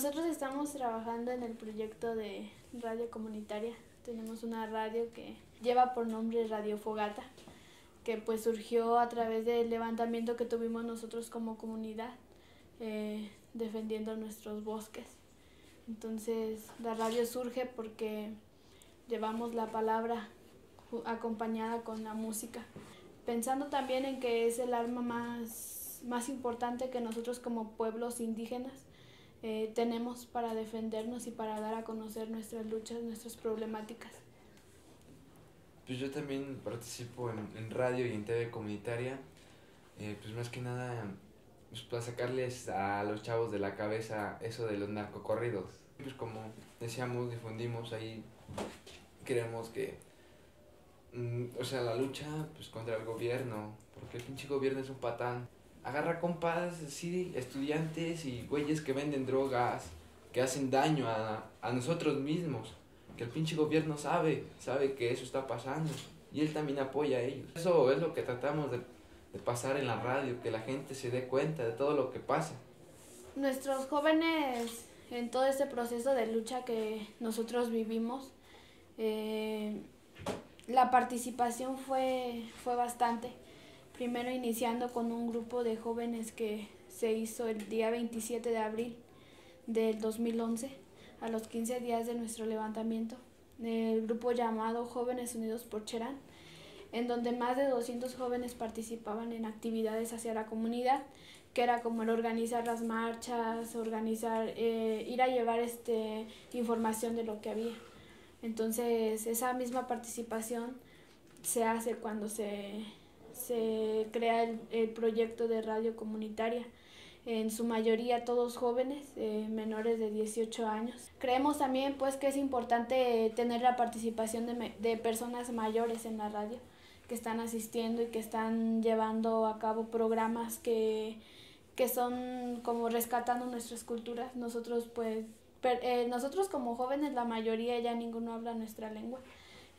Nosotros estamos trabajando en el proyecto de radio comunitaria. Tenemos una radio que lleva por nombre Radio Fogata, que pues surgió a través del levantamiento que tuvimos nosotros como comunidad, defendiendo nuestros bosques. Entonces la radio surge porque llevamos la palabra acompañada con la música, pensando también en que es el arma más importante que nosotros como pueblos indígenas tenemos para defendernos y para dar a conocer nuestras luchas, nuestras problemáticas. Pues yo también participo en radio y en TV comunitaria, pues más que nada pues para sacarles a los chavos de la cabeza eso de los narcocorridos. Pues como decíamos, difundimos ahí, creemos que, o sea, la lucha pues contra el gobierno, porque el pinche gobierno es un patán. Agarra compas, sí, estudiantes y güeyes que venden drogas, que hacen daño a nosotros mismos, que el pinche gobierno sabe que eso está pasando y él también apoya a ellos. Eso es lo que tratamos de pasar en la radio, que la gente se dé cuenta de todo lo que pasa. Nuestros jóvenes en todo este proceso de lucha que nosotros vivimos, la participación fue bastante. Primero iniciando con un grupo de jóvenes que se hizo el día 27 de abril del 2011, a los 15 días de nuestro levantamiento, el grupo llamado Jóvenes Unidos por Cherán, en donde más de 200 jóvenes participaban en actividades hacia la comunidad, que era como el organizar las marchas, organizar, ir a llevar información de lo que había. Entonces esa misma participación se hace cuando se crea el proyecto de radio comunitaria, en su mayoría todos jóvenes, menores de 18 años. Creemos también pues que es importante tener la participación de personas mayores en la radio, que están asistiendo y que están llevando a cabo programas que son como rescatando nuestras culturas. Nosotros pues, nosotros como jóvenes, la mayoría ya ninguno habla nuestra lengua.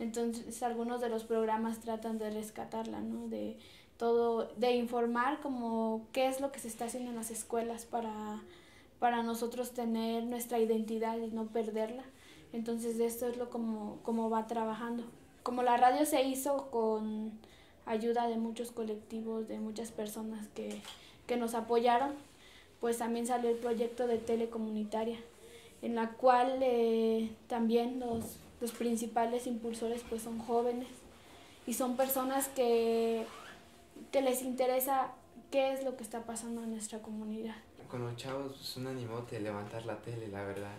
Entonces algunos de los programas tratan de rescatarla, ¿no? De informar como qué es lo que se está haciendo en las escuelas para nosotros tener nuestra identidad y no perderla. Entonces esto es lo como va trabajando. Como la radio se hizo con ayuda de muchos colectivos, de muchas personas que nos apoyaron, pues también salió el proyecto de telecomunitaria, en la cual también los principales impulsores pues son jóvenes y son personas que les interesa qué es lo que está pasando en nuestra comunidad. Con los chavos es un animote levantar la tele, la verdad,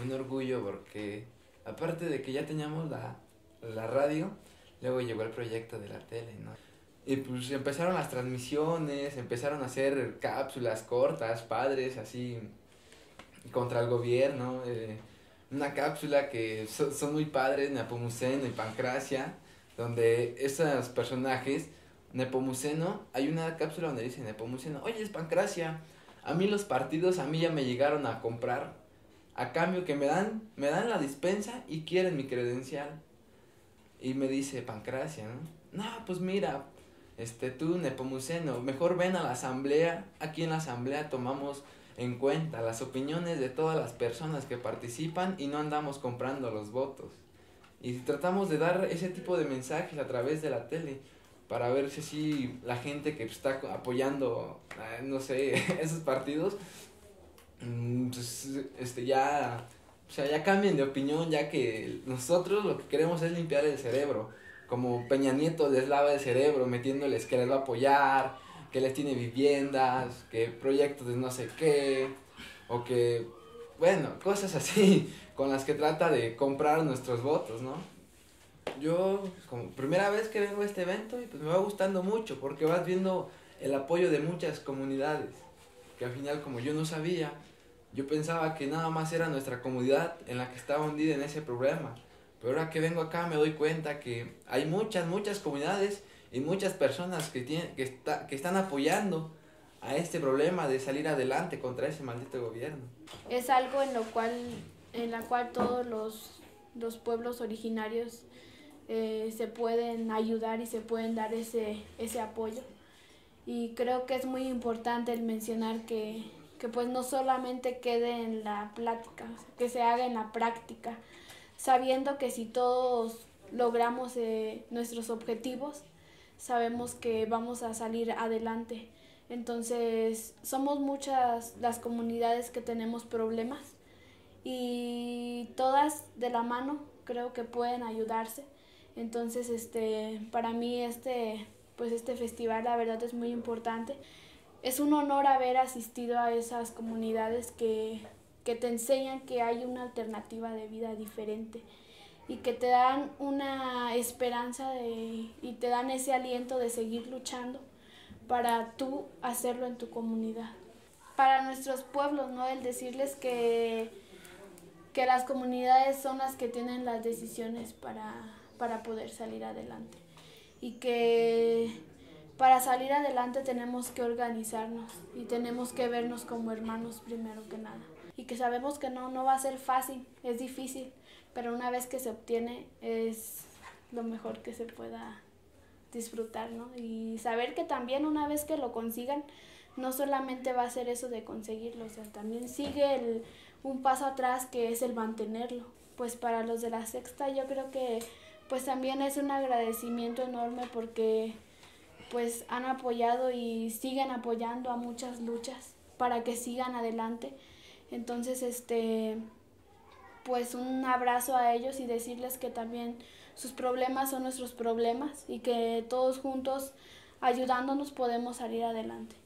un orgullo, porque aparte de que ya teníamos la radio, luego llegó el proyecto de la tele, ¿no? Y pues empezaron las transmisiones, empezaron a hacer cápsulas cortas, padres, así, contra el gobierno, una cápsula que son muy padres, Nepomuceno y Pancracia, donde estos personajes, Nepomuceno, hay una cápsula donde dice Nepomuceno: oye, es Pancracia, a mí los partidos a mí ya me llegaron a comprar, a cambio que me dan la dispensa y quieren mi credencial. Y me dice Pancracia, ¿no? No, pues mira, tú, Nepomuceno, mejor ven a la asamblea, aquí en la asamblea tomamos en cuenta las opiniones de todas las personas que participan y no andamos comprando los votos. Y tratamos de dar ese tipo de mensajes a través de la tele para ver si así la gente que está apoyando, no sé, esos partidos, pues, ya, o sea, ya cambien de opinión, ya que nosotros lo que queremos es limpiar el cerebro. Como Peña Nieto les lava el cerebro metiéndoles que les va a apoyar, que les tiene viviendas, que proyectos de no sé qué, o que, bueno, cosas así, con las que trata de comprar nuestros votos, ¿no? Yo, como primera vez que vengo a este evento, y pues me va gustando mucho, porque vas viendo el apoyo de muchas comunidades, que al final, como yo no sabía, yo pensaba que nada más era nuestra comunidad en la que estaba hundida en ese problema, pero ahora que vengo acá me doy cuenta que hay muchas comunidades y muchas personas que están apoyando a este problema de salir adelante contra ese maldito gobierno. Es algo en la cual todos los pueblos originarios se pueden ayudar y se pueden dar ese apoyo. Y creo que es muy importante el mencionar que que pues no solamente quede en la plática, que se haga en la práctica, sabiendo que si todos logramos nuestros objetivos, sabemos que vamos a salir adelante. Entonces, somos muchas las comunidades que tenemos problemas y todas de la mano creo que pueden ayudarse. Entonces, para mí este festival la verdad es muy importante. Es un honor haber asistido a esas comunidades que te enseñan que hay una alternativa de vida diferente y que te dan una esperanza y te dan ese aliento de seguir luchando para tú hacerlo en tu comunidad. Para nuestros pueblos, ¿no? El decirles que las comunidades son las que tienen las decisiones para poder salir adelante. Y que para salir adelante tenemos que organizarnos y tenemos que vernos como hermanos primero que nada. Y que sabemos que no va a ser fácil, es difícil, pero una vez que se obtiene es lo mejor que se pueda disfrutar, ¿no? Y saber que también una vez que lo consigan, no solamente va a ser eso de conseguirlo, o sea, también sigue un paso atrás que es el mantenerlo. Pues para los de la sexta yo creo que pues también es un agradecimiento enorme porque pues han apoyado y siguen apoyando a muchas luchas para que sigan adelante. Entonces, pues un abrazo a ellos y decirles que también sus problemas son nuestros problemas y que todos juntos ayudándonos podemos salir adelante.